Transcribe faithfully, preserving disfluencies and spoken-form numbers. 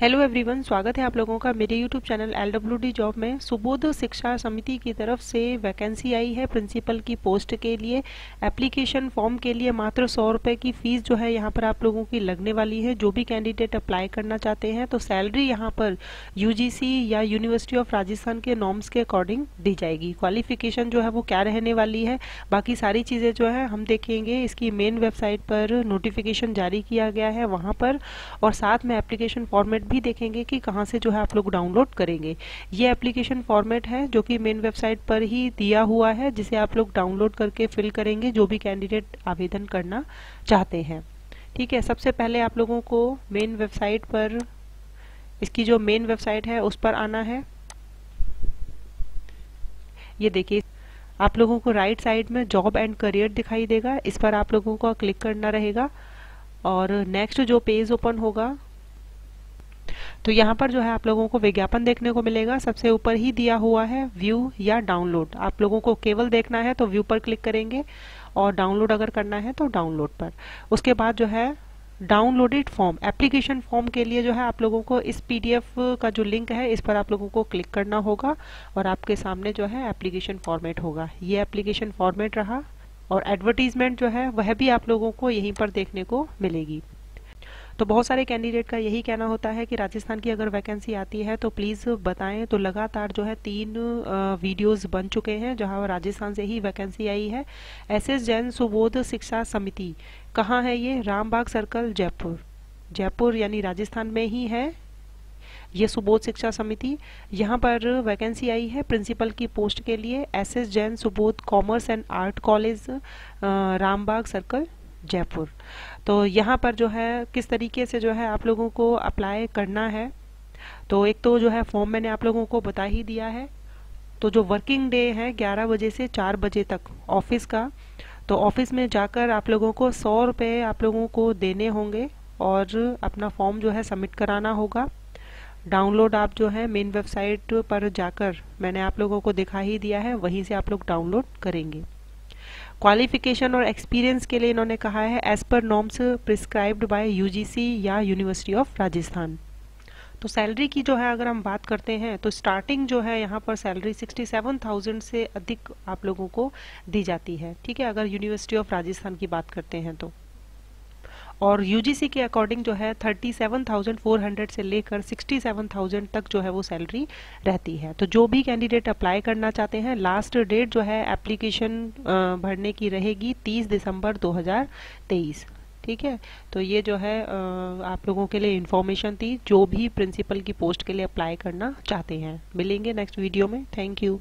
Hello everyone, स्वागत है आप लोगों का मेरे YouTube channel L W D job में। सुबोध शिक्षा समिति की तरफ से वैकेंसी आई है प्रिंसिपल की पोस्ट के लिए। एप्लीकेशन फॉर्म के लिए मात्र सौ रुपये की फ़ीस जो है यहाँ पर आप लोगों की लगने वाली है, जो भी कैंडिडेट अप्लाई करना चाहते हैं। तो सैलरी यहाँ पर यू जी सी या यूनिवर्सिटी ऑफ राजस्थान के नॉर्म्स के अकॉर्डिंग दी जाएगी। क्वालिफिकेशन जो है वो क्या रहने वाली है, बाकी सारी चीज़ें जो है हम देखेंगे। इसकी मेन वेबसाइट पर नोटिफिकेशन जारी किया गया है वहाँ पर, और साथ में एप्लीकेशन फॉर्मेट भी देखेंगे कि कहाँ से जो है आप लोग डाउनलोड करेंगे। ये एप्लीकेशन फॉर्मेट है जो कि मेन वेबसाइट पर ही दिया हुआ है, जिसे आप लोग डाउनलोड करके फिल करेंगे जो भी कैंडिडेट आवेदन करना चाहते हैं। ठीक है, सबसे पहले आप लोगों को मेन वेबसाइट पर, इसकी जो मेन वेबसाइट है उस पर आना है। ये देखिए आप लोगों को राइट साइड में जॉब एंड करियर दिखाई देगा, इस पर आप लोगों को क्लिक करना रहेगा और नेक्स्ट जो पेज ओपन होगा तो यहाँ पर जो है आप लोगों को विज्ञापन देखने को मिलेगा। सबसे ऊपर ही दिया हुआ है व्यू या डाउनलोड, आप लोगों को केवल देखना है तो व्यू पर क्लिक करेंगे और डाउनलोड अगर करना है तो डाउनलोड पर। उसके बाद जो है डाउनलोडेड फॉर्म, एप्लीकेशन फॉर्म के लिए जो है आप लोगों को इस पी डी एफ का जो लिंक है इस पर आप लोगों को क्लिक करना होगा और आपके सामने जो है एप्लीकेशन फॉर्मेट होगा। ये एप्लीकेशन फॉर्मेट रहा और एडवर्टीजमेंट जो है वह भी आप लोगों को यहीं पर देखने को मिलेगी। तो बहुत सारे कैंडिडेट का यही कहना होता है कि राजस्थान की अगर वैकेंसी आती है तो प्लीज़ बताएं। तो लगातार जो है तीन वीडियोस बन चुके हैं जहां राजस्थान से ही वैकेंसी आई है। एस एस जैन सुबोध शिक्षा समिति कहाँ है, ये रामबाग सर्कल जयपुर, जयपुर यानी राजस्थान में ही है ये सुबोध शिक्षा समिति। यहाँ पर वैकेंसी आई है प्रिंसिपल की पोस्ट के लिए, S S Jain Subodh commerce and art college, Rambagh circle Jaipur. तो यहाँ पर जो है किस तरीके से जो है आप लोगों को अप्लाई करना है, तो एक तो जो है फॉर्म मैंने आप लोगों को बता ही दिया है। तो जो वर्किंग डे है ग्यारह बजे से चार बजे तक ऑफिस का, तो ऑफिस में जाकर आप लोगों को सौ रुपये आप लोगों को देने होंगे और अपना फॉर्म जो है सबमिट कराना होगा। डाउनलोड आप जो है मेन वेबसाइट पर जाकर, मैंने आप लोगों को दिखा ही दिया है, वहीं से आप लोग डाउनलोड करेंगे। क्वालिफिकेशन और एक्सपीरियंस के लिए इन्होंने कहा है as per norms prescribed by U G C या यूनिवर्सिटी ऑफ राजस्थान। तो सैलरी की जो है अगर हम बात करते हैं तो स्टार्टिंग जो है यहाँ पर सैलरी सड़सठ हज़ार से अधिक आप लोगों को दी जाती है। ठीक है, अगर यूनिवर्सिटी ऑफ राजस्थान की बात करते हैं तो, और यू जी सी के अकॉर्डिंग जो है सैंतीस हज़ार चार सौ से लेकर सड़सठ हज़ार तक जो है वो सैलरी रहती है। तो जो भी कैंडिडेट अप्लाई करना चाहते हैं, लास्ट डेट जो है एप्लीकेशन भरने की रहेगी तीस दिसंबर दो हज़ार तेईस। ठीक है, तो ये जो है आप लोगों के लिए इन्फॉर्मेशन थी जो भी प्रिंसिपल की पोस्ट के लिए अप्लाई करना चाहते हैं। मिलेंगे नेक्स्ट वीडियो में, थैंक यू।